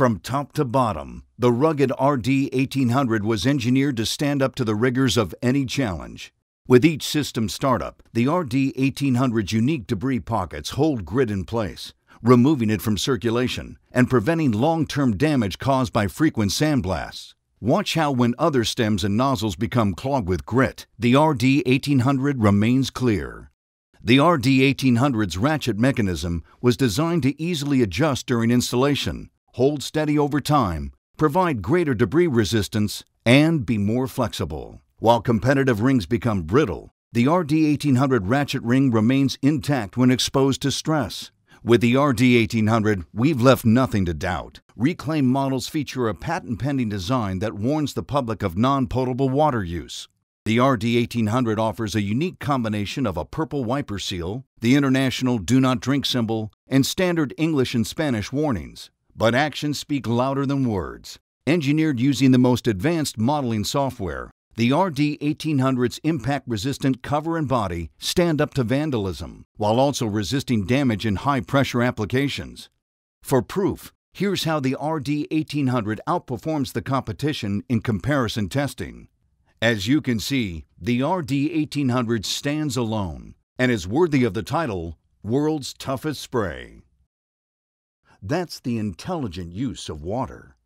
From top to bottom, the rugged RD1800 was engineered to stand up to the rigors of any challenge. With each system startup, the RD1800's unique debris pockets hold grit in place, removing it from circulation and preventing long-term damage caused by frequent sandblasts. Watch how when other stems and nozzles become clogged with grit, the RD1800 remains clear. The RD1800's ratchet mechanism was designed to easily adjust during installation, hold steady over time, provide greater debris resistance, and be more flexible. While competitive rings become brittle, the RD1800 ratchet ring remains intact when exposed to stress. With the RD1800, we've left nothing to doubt. Reclaim models feature a patent-pending design that warns the public of non-potable water use. The RD1800 offers a unique combination of a purple wiper seal, the international Do Not Drink symbol, and standard English and Spanish warnings. But actions speak louder than words. Engineered using the most advanced modeling software, the RD1800's impact-resistant cover and body stand up to vandalism, while also resisting damage in high-pressure applications. For proof, here's how the RD1800 outperforms the competition in comparison testing. As you can see, the RD1800 stands alone and is worthy of the title, World's Toughest Spray. That's the intelligent use of water.